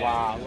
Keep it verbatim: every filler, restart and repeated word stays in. Wow.